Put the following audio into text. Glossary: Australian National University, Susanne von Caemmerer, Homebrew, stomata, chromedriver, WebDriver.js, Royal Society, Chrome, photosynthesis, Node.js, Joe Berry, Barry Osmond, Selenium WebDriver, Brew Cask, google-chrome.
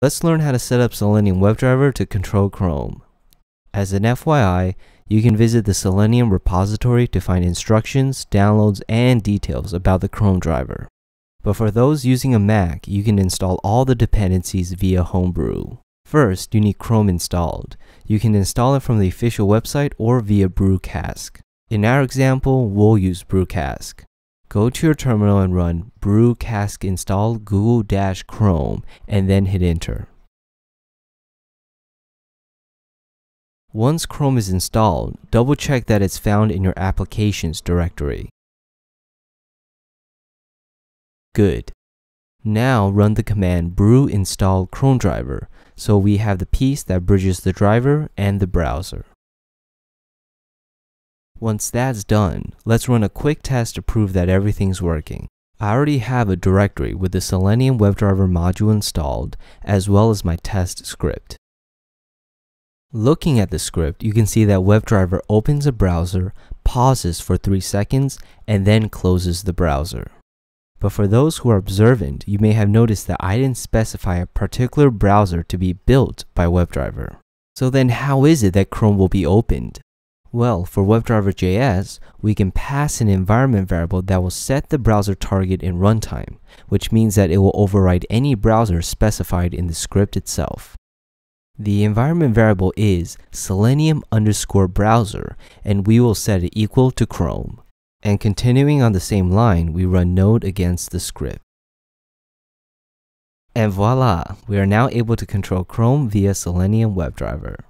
Let's learn how to set up Selenium WebDriver to control Chrome. As an FYI, you can visit the Selenium repository to find instructions, downloads, and details about the Chrome driver. But for those using a Mac, you can install all the dependencies via Homebrew. First, you need Chrome installed. You can install it from the official website or via Brew Cask. In our example, we'll use Brew Cask. Go to your terminal and run brew cask install google-chrome and then hit enter. Once Chrome is installed, double check that it's found in your applications directory. Good. Now run the command brew install chromedriver, so we have the piece that bridges the driver and the browser. Once that's done, let's run a quick test to prove that everything's working. I already have a directory with the Selenium WebDriver module installed, as well as my test script. Looking at the script, you can see that WebDriver opens a browser, pauses for 3 seconds, and then closes the browser. But for those who are observant, you may have noticed that I didn't specify a particular browser to be built by WebDriver. So then how is it that Chrome will be opened? Well, for WebDriver.js, we can pass an environment variable that will set the browser target in runtime, which means that it will override any browser specified in the script itself. The environment variable is selenium_browser, and we will set it equal to Chrome. And continuing on the same line, we run node against the script. And voila, we are now able to control Chrome via Selenium WebDriver.